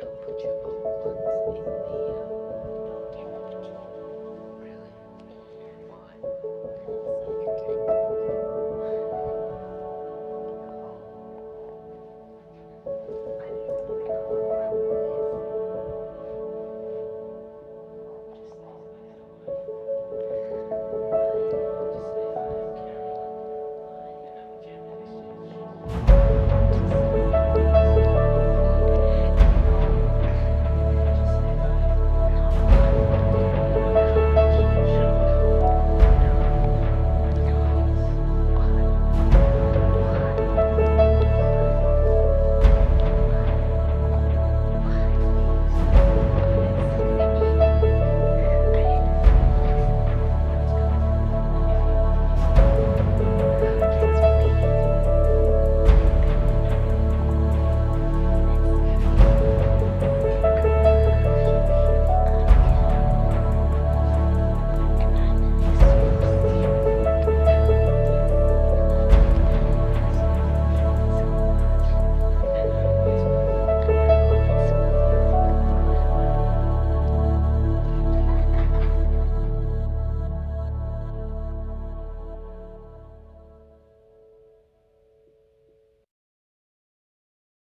Don't put your